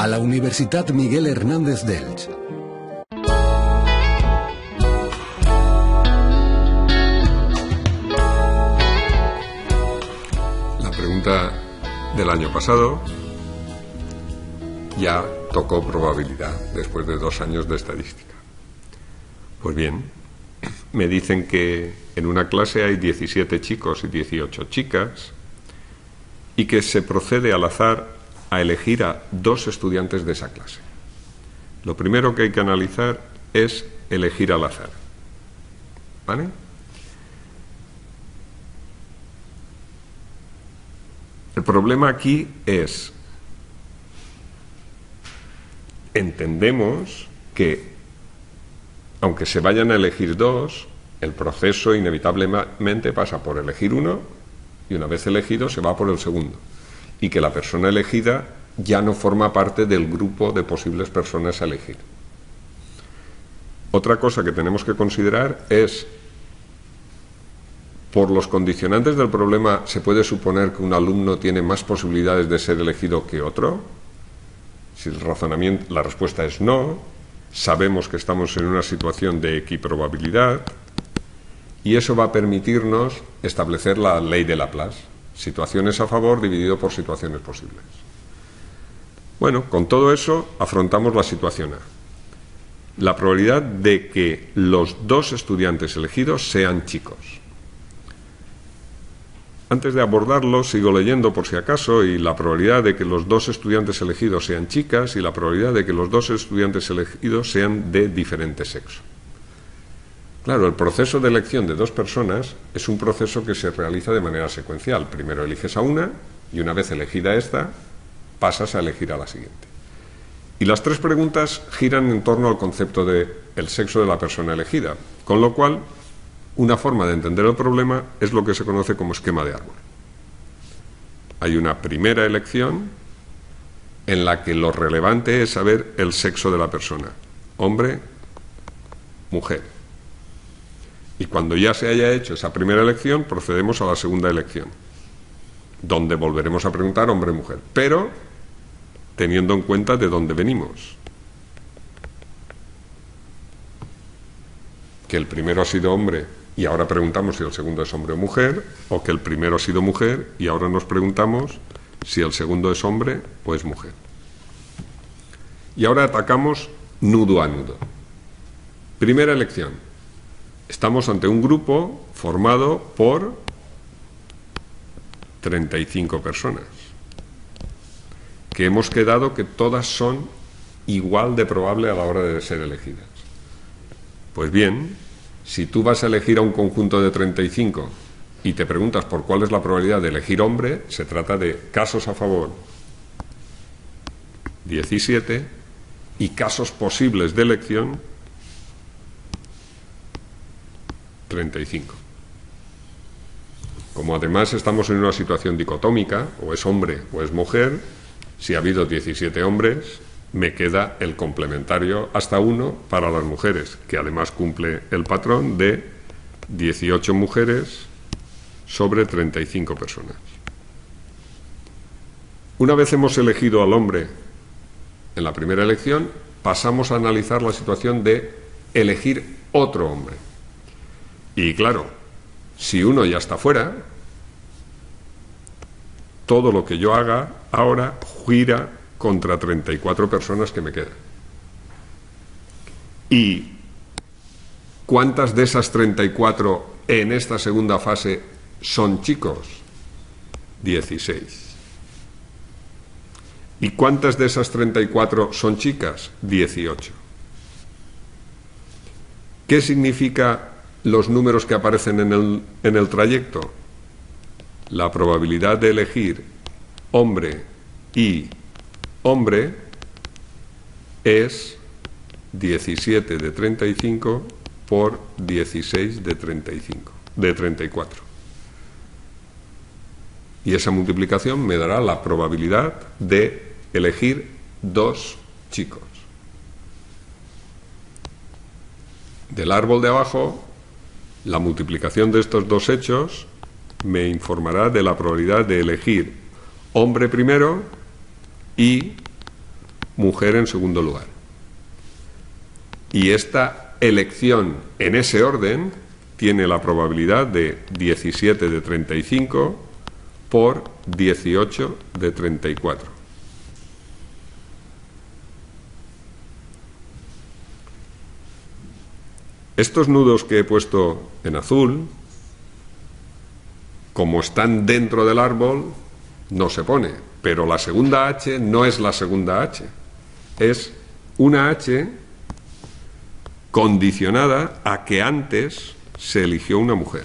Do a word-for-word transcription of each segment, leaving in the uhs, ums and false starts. a la Universidad Miguel Hernández de Elche. La pregunta del año pasado ya tocó probabilidad después de dos años de estadística. Pues bien, me dicen que en una clase hay diecisiete chicos y dieciocho chicas y que se procede al azar a elegir a dos estudiantes de esa clase. Lo primero que hay que analizar es elegir al azar, ¿vale? El problema aquí es, entendemos que aunque se vayan a elegir dos, el proceso inevitablemente pasa por elegir uno y una vez elegido se va por el segundo. Y que la persona elegida ya no forma parte del grupo de posibles personas a elegir. Otra cosa que tenemos que considerar es, por los condicionantes del problema, ¿se puede suponer que un alumno tiene más posibilidades de ser elegido que otro? Si el razonamiento, la respuesta es no, sabemos que estamos en una situación de equiprobabilidad y eso va a permitirnos establecer la ley de Laplace. Situaciones a favor dividido por situaciones posibles. Bueno, con todo eso afrontamos la situación A. La probabilidad de que los dos estudiantes elegidos sean chicos. Antes de abordarlo, sigo leyendo por si acaso, y la probabilidad de que los dos estudiantes elegidos sean chicas y la probabilidad de que los dos estudiantes elegidos sean de diferente sexo. Claro, el proceso de elección de dos personas es un proceso que se realiza de manera secuencial. Primero eliges a una y una vez elegida esta, pasas a elegir a la siguiente. Y las tres preguntas giran en torno al concepto de el sexo de la persona elegida, con lo cual una forma de entender el problema es lo que se conoce como esquema de árbol. Hay una primera elección en la que lo relevante es saber el sexo de la persona, hombre, mujer. Y cuando ya se haya hecho esa primera elección, procedemos a la segunda elección, donde volveremos a preguntar hombre-mujer, pero teniendo en cuenta de dónde venimos. Que el primero ha sido hombre y ahora preguntamos si el segundo es hombre o mujer, o que el primero ha sido mujer y ahora nos preguntamos si el segundo es hombre o es mujer. Y ahora atacamos nudo a nudo. Primera elección. Estamos ante un grupo formado por treinta y cinco personas, que hemos quedado que todas son igual de probable a la hora de ser elegidas. Pues bien, si tú vas a elegir a un conjunto de treinta y cinco y te preguntas por cuál es la probabilidad de elegir hombre, se trata de casos a favor diecisiete y casos posibles de elección treinta y cinco. Como además estamos en una situación dicotómica, o es hombre o es mujer, si ha habido diecisiete hombres, me queda el complementario hasta uno para las mujeres, que además cumple el patrón de dieciocho mujeres sobre treinta y cinco personas. Una vez hemos elegido al hombre en la primera elección, pasamos a analizar la situación de elegir otro hombre. Y claro, si uno ya está fuera, todo lo que yo haga ahora gira contra treinta y cuatro personas que me quedan. ¿Y cuántas de esas treinta y cuatro en esta segunda fase son chicos? dieciséis. ¿Y cuántas de esas treinta y cuatro son chicas? dieciocho. ¿Qué significa los números que aparecen en el, en el trayecto? La probabilidad de elegir hombre y hombre es diecisiete de treinta y cinco por dieciséis de treinta y cinco, de treinta y cuatro. Y esa multiplicación me dará la probabilidad de elegir dos chicos. Del árbol de abajo, la multiplicación de estos dos hechos me informará de la probabilidad de elegir hombre primero y mujer en segundo lugar. Y esta elección en ese orden tiene la probabilidad de diecisiete de treinta y cinco por dieciocho de treinta y cuatro. Estos nudos que he puesto en azul, como están dentro del árbol, no se pone. Pero la segunda H no es la segunda H. Es una H condicionada a que antes se eligió una mujer.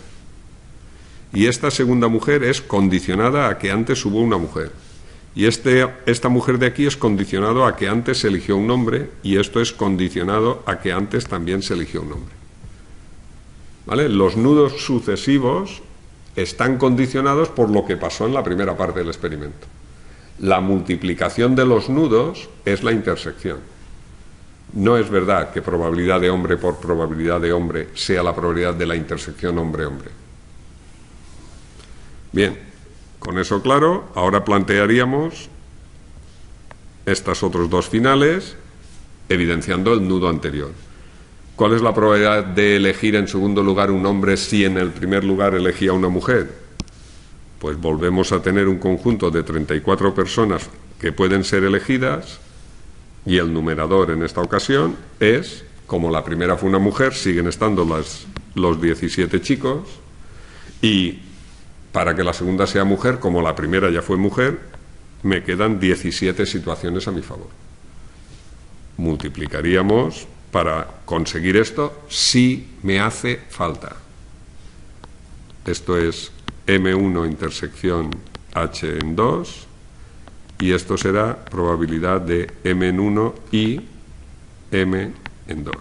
Y esta segunda mujer es condicionada a que antes hubo una mujer. Y este, esta mujer de aquí es condicionado a que antes se eligió un hombre, y esto es condicionado a que antes también se eligió un hombre. ¿Vale? Los nudos sucesivos están condicionados por lo que pasó en la primera parte del experimento. La multiplicación de los nudos es la intersección. No es verdad que probabilidad de hombre por probabilidad de hombre sea la probabilidad de la intersección hombre-hombre. Bien, con eso claro, ahora plantearíamos estos otros dos finales, evidenciando el nudo anterior. ¿Cuál es la probabilidad de elegir en segundo lugar un hombre si en el primer lugar elegía una mujer? Pues volvemos a tener un conjunto de treinta y cuatro personas que pueden ser elegidas, y el numerador en esta ocasión es, como la primera fue una mujer, siguen estando las, los diecisiete chicos, y para que la segunda sea mujer, como la primera ya fue mujer, me quedan diecisiete situaciones a mi favor. Multiplicaríamos para conseguir esto, si me hace falta. Esto es M uno intersección H en dos, y esto será probabilidad de M en uno y M en dos.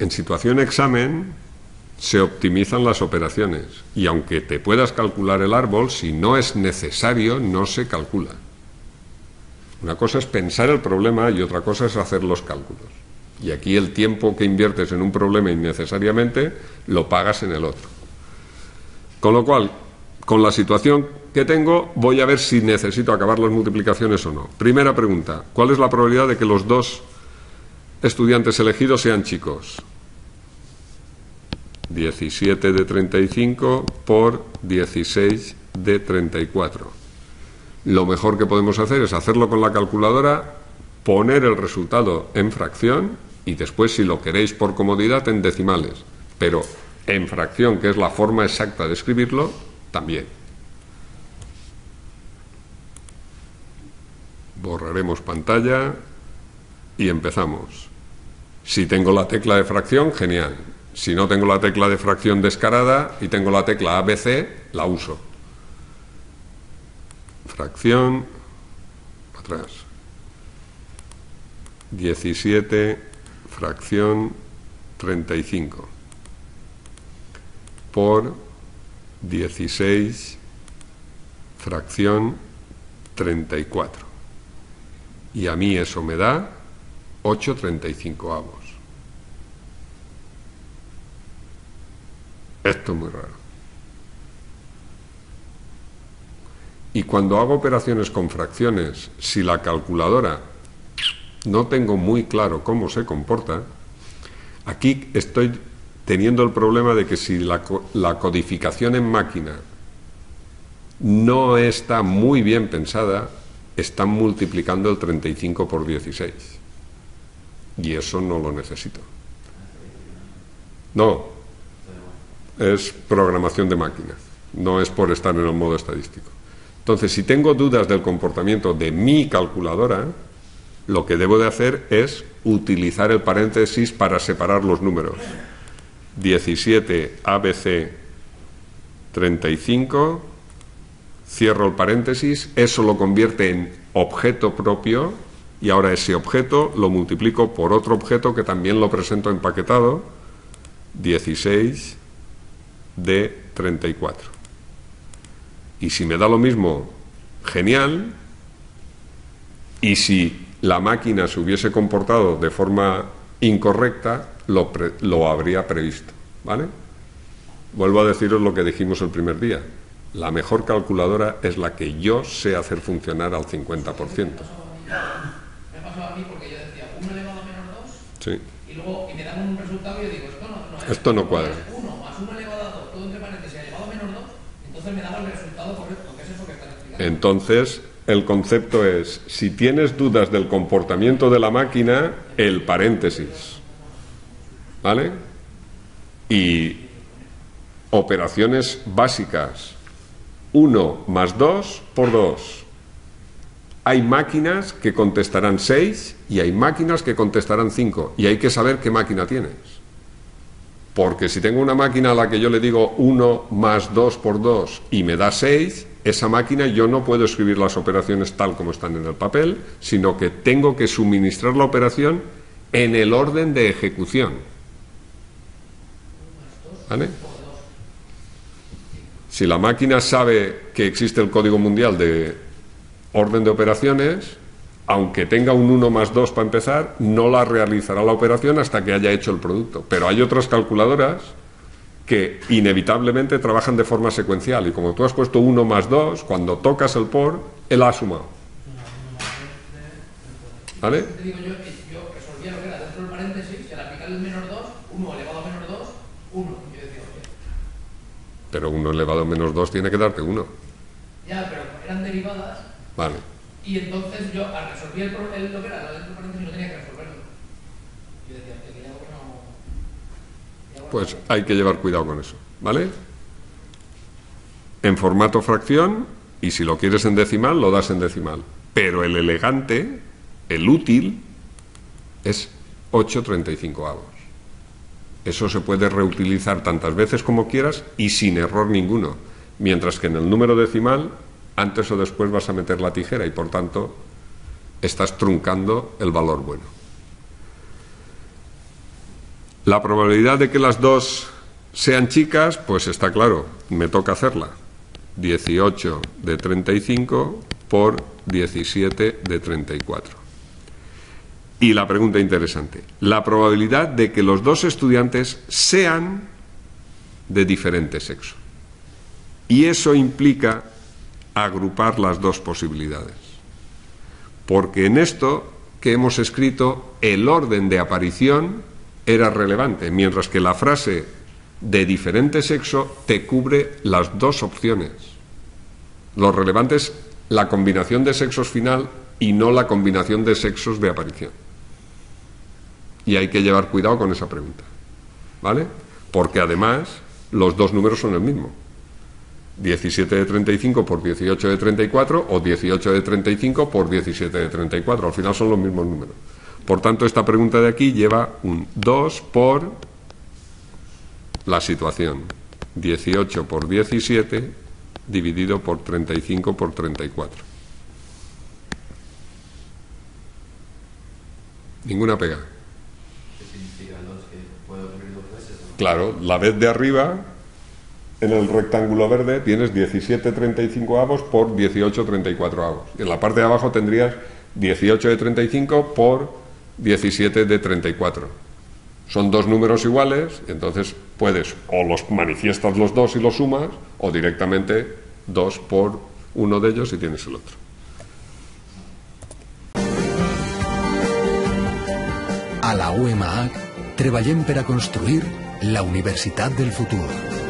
En situación examen se optimizan las operaciones, y aunque te puedas calcular el árbol, si no es necesario, no se calcula. Una cosa es pensar el problema y otra cosa es hacer los cálculos. Y aquí el tiempo que inviertes en un problema innecesariamente lo pagas en el otro. Con lo cual, con la situación que tengo, voy a ver si necesito acabar las multiplicaciones o no. Primera pregunta, ¿cuál es la probabilidad de que los dos estudiantes elegidos sean chicos? diecisiete de treinta y cinco por dieciséis de treinta y cuatro. Lo mejor que podemos hacer es hacerlo con la calculadora, poner el resultado en fracción y después, si lo queréis por comodidad, en decimales. Pero en fracción, que es la forma exacta de escribirlo, también. Borraremos pantalla y empezamos. Si tengo la tecla de fracción, genial. Si no tengo la tecla de fracción descarada y tengo la tecla A B C, la uso. Fracción, atrás. diecisiete, fracción treinta y cinco. Por dieciséis, fracción treinta y cuatro. Y a mí eso me da ocho treinta y cinco avos. Esto es muy raro. Y cuando hago operaciones con fracciones, si la calculadora no tengo muy claro cómo se comporta, aquí estoy teniendo el problema de que si la, la codificación en máquina no está muy bien pensada, están multiplicando el treinta y cinco por dieciséis. Y eso no lo necesito. No. Es programación de máquina, no es por estar en el modo estadístico. Entonces, si tengo dudas del comportamiento de mi calculadora, lo que debo de hacer es utilizar el paréntesis para separar los números. diecisiete A B C treinta y cinco, cierro el paréntesis, eso lo convierte en objeto propio, y ahora ese objeto lo multiplico por otro objeto que también lo presento empaquetado, dieciséis de treinta y cuatro. Y si me da lo mismo, genial. Y si la máquina se hubiese comportado de forma incorrecta, lo, pre lo habría previsto, ¿vale? Vuelvo a deciros lo que dijimos el primer día. La mejor calculadora es la que yo sé hacer funcionar al cincuenta por ciento. Me pasó a mí porque yo decía uno elevado a menos dos, y luego y me dan un resultado y yo digo, esto no, no, es, esto no cuadra. Es uno más uno elevado a dos, todo entre paréntesis, elevado a menos dos, entonces me daba el resultado correcto, que es eso que están explicando. Entonces, el concepto es, si tienes dudas del comportamiento de la máquina, el paréntesis, ¿vale? Y operaciones básicas. uno más dos por dos. Hay máquinas que contestarán seis y hay máquinas que contestarán cinco. Y hay que saber qué máquina tienes. Porque si tengo una máquina a la que yo le digo uno más dos por dos y me da seis, esa máquina yo no puedo escribir las operaciones tal como están en el papel, sino que tengo que suministrar la operación en el orden de ejecución. ¿Vale? Si la máquina sabe que existe el Código Mundial de Orden de Operaciones, aunque tenga un uno más dos para empezar, no la realizará la operación hasta que haya hecho el producto. Pero hay otras calculadoras que inevitablemente trabajan de forma secuencial. Y como tú has puesto uno más dos, cuando tocas el por, él ha sumado. ¿Vale? Digo yo, yo resolvía lo que era dentro del paréntesis, y al aplicar el menos dos, uno elevado a menos dos, uno. Yo decía, oye. Pero uno elevado a menos dos tiene que darte uno. Ya, pero eran derivadas. Vale. Y entonces yo, al resolver el problema, lo que era dentro del paréntesis, no tenía que resolverlo. Yo decía, oye, que ya bueno. Pues hay que llevar cuidado con eso, ¿vale? En formato fracción, y si lo quieres en decimal, lo das en decimal. Pero el elegante, el útil, es ocho treinta y cinco avos. Eso se puede reutilizar tantas veces como quieras y sin error ninguno. Mientras que en el número decimal, antes o después vas a meter la tijera y, por tanto, estás truncando el valor bueno. La probabilidad de que las dos sean chicas, pues está claro, me toca hacerla. dieciocho de treinta y cinco por diecisiete de treinta y cuatro. Y la pregunta interesante, la probabilidad de que los dos estudiantes sean de diferente sexo. Y eso implica agrupar las dos posibilidades. Porque en esto que hemos escrito, el orden de aparición era relevante, mientras que la frase de diferente sexo te cubre las dos opciones. Lo relevante es la combinación de sexos final y no la combinación de sexos de aparición. Y hay que llevar cuidado con esa pregunta, ¿vale? Porque además los dos números son el mismo. diecisiete de treinta y cinco por dieciocho de treinta y cuatro o dieciocho de treinta y cinco por diecisiete de treinta y cuatro. Al final son los mismos números. Por tanto, esta pregunta de aquí lleva un dos por la situación. dieciocho por diecisiete dividido por treinta y cinco por treinta y cuatro. Ninguna pega. ¿Qué significa dos? ¿Que puede ocurrir dos veces? Claro, la vez de arriba, en el rectángulo verde, tienes diecisiete treinta y cinco avos por dieciocho treinta y cuatro avos. Y en la parte de abajo tendrías dieciocho de treinta y cinco por diecisiete de treinta y cuatro. Son dos números iguales, entonces puedes o los manifiestas los dos y los sumas, o directamente dos por uno de ellos y tienes el otro. A la U M A treballem per a construir la universitat del futur.